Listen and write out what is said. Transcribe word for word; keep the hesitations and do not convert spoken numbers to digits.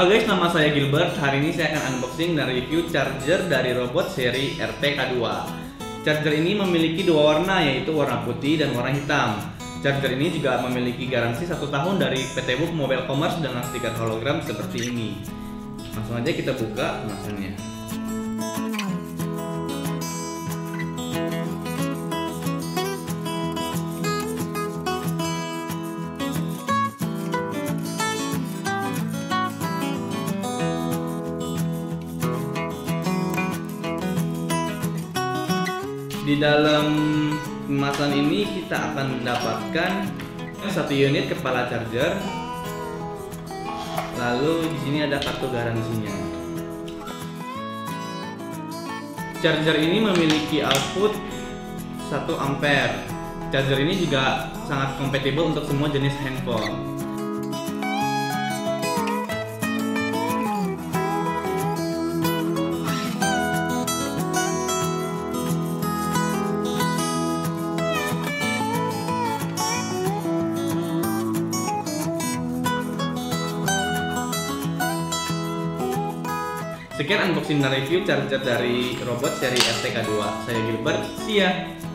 Halo guys, nama saya Gilbert. Hari ini saya akan unboxing dan review charger dari robot seri R T K dua. Charger ini memiliki dua warna, yaitu warna putih dan warna hitam. Charger ini juga memiliki garansi satu tahun dari P T Book Mobile Commerce dengan stiker hologram seperti ini. Langsung aja kita buka kemasannya. Di dalam kemasan ini kita akan mendapatkan satu unit kepala charger. Lalu di sini ada kartu garansinya. Charger ini memiliki output satu ampere. Charger ini juga sangat kompatibel untuk semua jenis handphone. Sekian unboxing dan review charger dari robot seri R T K dua. Saya Gilbert, see ya!